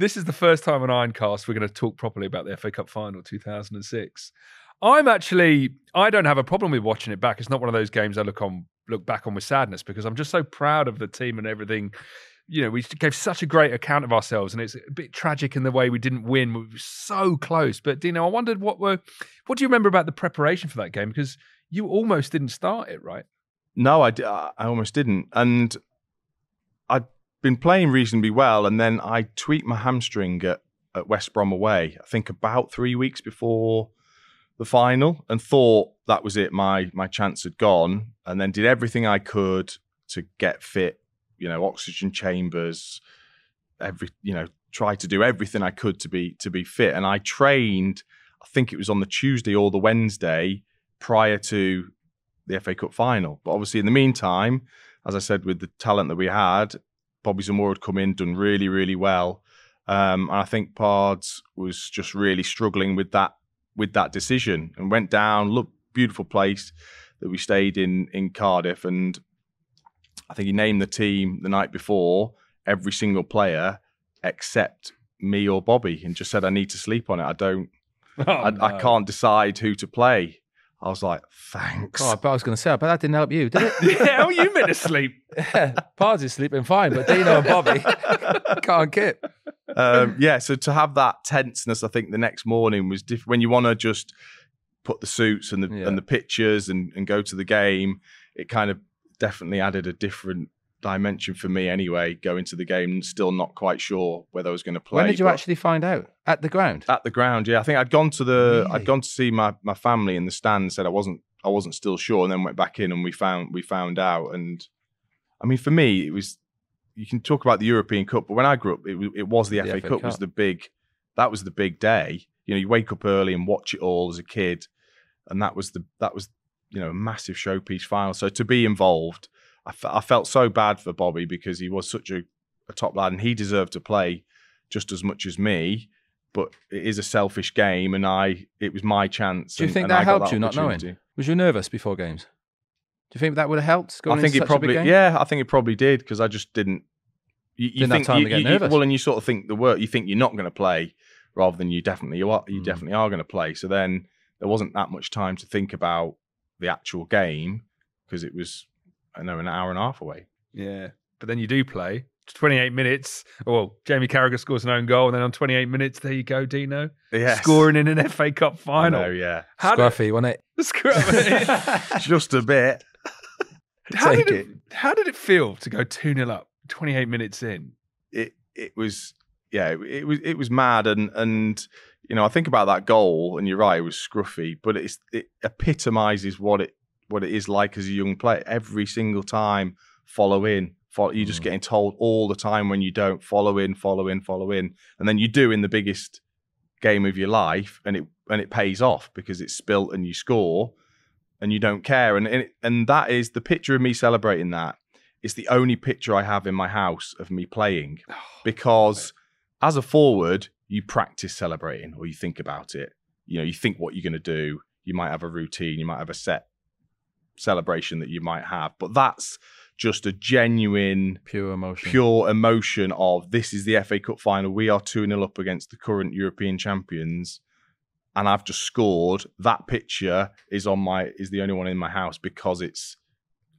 This is the first time on Ironcast we're going to talk properly about the FA Cup final 2006. I don't have a problem with watching it back. It's not one of those games I look back on with sadness, because I'm just so proud of the team and everything. You know, we gave such a great account of ourselves, and it's a bit tragic in the way we didn't win. We were so close. But Dino, I wondered what do you remember about the preparation for that game? Because you almost didn't start it, right? No, I almost didn't. And I'd been playing reasonably well, and then I tweaked my hamstring at West Brom away, I think about 3 weeks before the final, and thought that was it, my chance had gone, and then did everything I could to get fit, you know, oxygen chambers, tried to do everything I could to be fit. And I trained, I think it was on the Tuesday or the Wednesday prior to the FA Cup final. But obviously in the meantime, as I said, with the talent that we had, Bobby Zamora had come in, done really, really well. And I think Pards was just really struggling with that decision, and went down. Looked, beautiful place that we stayed in Cardiff. And I think he named the team the night before, every single player except me or Bobby, and just said, I need to sleep on it. I can't decide who to play. I was like, thanks. Oh, but I was going to say, but that didn't help you, did it? Yeah, how are you meant to sleep? Yeah, Pards is sleeping fine, but Dino and Bobby can't kip. Yeah, so to have that tenseness, I think the next morning was different. When you want to just put the suits and the pictures and go to the game, it kind of definitely added a different dimension for me anyway, going to the game, still not quite sure whether I was going to play. When did you actually find out? At the ground? At the ground, yeah. I think I'd gone to see my family in the stand, said I wasn't still sure, and then went back in and we found out. And I mean, for me, it was, you can talk about the European Cup, but when I grew up, it was the FA Cup was the big day. You know, you wake up early and watch it all as a kid, and that was you know, a massive showpiece final. So to be involved, I felt so bad for Bobby, because he was such a top lad, and he deserved to play just as much as me. But it is a selfish game, and it was my chance. Do you think that helped you, not knowing? Was you nervous before games? Do you think that would have helped? I think it probably, yeah, I think it probably did, because I just didn't. You didn't have time to get nervous. Well, and you sort of think you think you're not going to play, rather than you definitely are going to play. So then there wasn't that much time to think about the actual game, because it was, I know, an hour and a half away. Yeah. But then you do play. 28 minutes. Well, Jamie Carragher scores an own goal, and then on 28 minutes, there you go, Dino. Yes. Scoring in an FA Cup final. Oh, yeah. Scruffy, wasn't it? Scruffy. Just a bit. How did it feel to go 2-0 up 28 minutes in? It was mad, and you know, I think about that goal, and you're right, it was scruffy, but it epitomizes what it is like as a young player. Every single time, you're just getting told all the time when you don't, follow in, and then you do in the biggest game of your life, and it pays off, because it's spilt and you score, and you don't care, and that is the picture of me celebrating that. It's the only picture I have in my house of me playing, because as a forward, you practice celebrating, or you think about it. You know, you think what you're going to do. You might have a routine, you might have a set celebration that you might have, but that's just a genuine pure emotion of, this is the FA Cup final, we are 2-0 up against the current European champions, and I've just scored. That picture is the only one in my house, because it's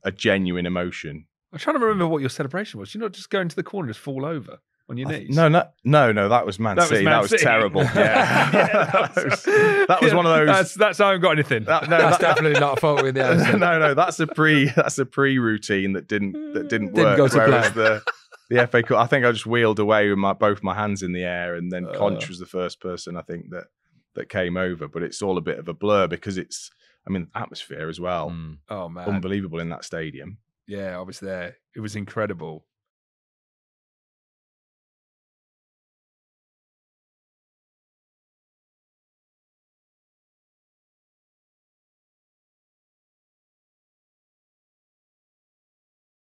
a genuine emotion. I'm trying to remember what your celebration was. You're not just going to the corner and just fall over on your knees? No, that was Man City. That was terrible. Yeah. That was one of those. That's I haven't got anything. That's definitely not a fault with the answer. No, that's a pre routine that didn't work. Go to plan. The FA Cup, I think I just wheeled away with both my hands in the air, and then Conch was the first person, I think, that came over. But it's all a bit of a blur, because it's, I mean, atmosphere as well. Oh man, unbelievable in that stadium. Yeah, I was there. It was incredible.